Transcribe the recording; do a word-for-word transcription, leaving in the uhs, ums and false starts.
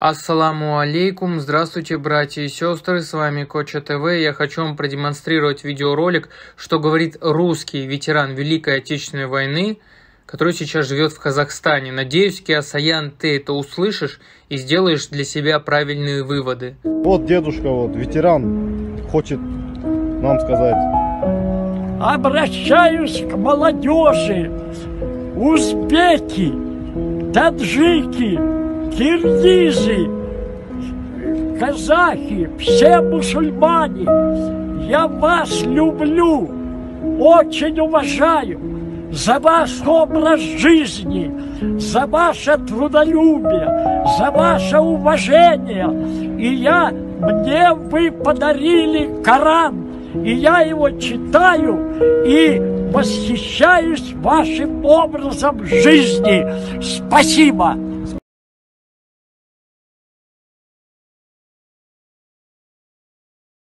Ассаламу алейкум, здравствуйте, братья и сестры, с вами Коча ТВ. Я хочу вам продемонстрировать видеоролик, что говорит русский ветеран Великой Отечественной войны, который сейчас живет в Казахстане. Надеюсь, Кеосаян, ты это услышишь и сделаешь для себя правильные выводы. Вот дедушка, вот ветеран, хочет нам сказать. Обращаюсь к молодежи, узбеки, таджики, киргизы, казахи, все мусульмане, я вас люблю, очень уважаю за ваш образ жизни, за ваше трудолюбие, за ваше уважение. И я, мне вы подарили Коран, и я его читаю и восхищаюсь вашим образом жизни. Спасибо!